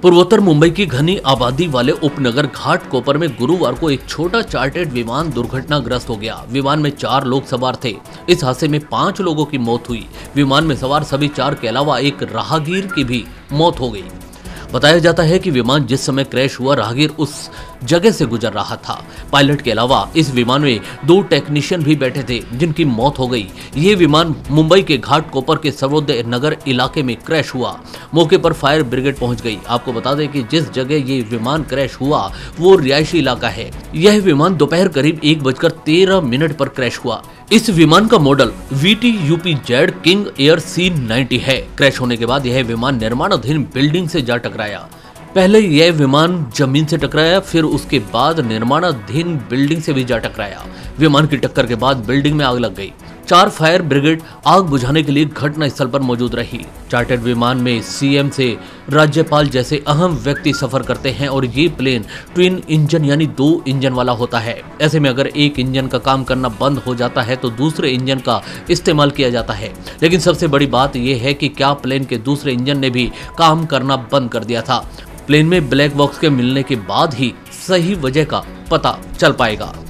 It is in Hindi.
पूर्वोत्तर मुंबई की घनी आबादी वाले उपनगर घाटकोपर में गुरुवार को एक छोटा चार्टर्ड विमान दुर्घटनाग्रस्त हो गया। विमान में 4 लोग सवार थे। इस हादसे में 5 लोगों की मौत हुई। विमान में सवार सभी 4 के अलावा एक राहगीर की भी मौत हो गई। बताया जाता है कि विमान जिस समय क्रैश हुआ राहगीर उस जगह से गुजर रहा था। पायलट के अलावा इस विमान में 2 टेक्नीशियन भी बैठे थे जिनकी मौत हो गई। ये विमान मुंबई के घाटकोपर के सर्वोदय नगर इलाके में क्रैश हुआ। मौके पर फायर ब्रिगेड पहुंच गई। आपको बता दें कि जिस जगह ये विमान क्रैश हुआ वो रिहायशी इलाका है। यह विमान दोपहर करीब 1:13 पर क्रैश हुआ। इस विमान का model VT UPZ king air C90 है। क्रैश होने के बाद यह विमान निर्माणाधीन बिल्डिंग से जा टकराया। पहले यह विमान जमीन से टकराया, फिर उसके बाद निर्माणाधीन बिल्डिंग से भी जा टकराया। विमान की टक्कर के बाद बिल्डिंग में आग लग गई। 4 फायर ब्रिगेड आग बुझाने के लिए घटना स्थल पर मौजूद रही। चार्टर्ड विमान में CM से राज्यपाल जैसे अहम व्यक्ति सफर करते हैं और ये प्लेन ट्विन इंजन यानी 2 इंजन वाला होता है। ऐसे में अगर एक इंजन का काम करना बंद हो जाता है तो दूसरे इंजन का इस्तेमाल किया जाता है। लेकिन सबसे बड़ी बात यह है कि क्या प्लेन के दूसरे इंजन ने भी काम करना बंद कर दिया था। प्लेन में ब्लैक बॉक्स के मिलने के बाद ही सही वजह का पता चल पाएगा।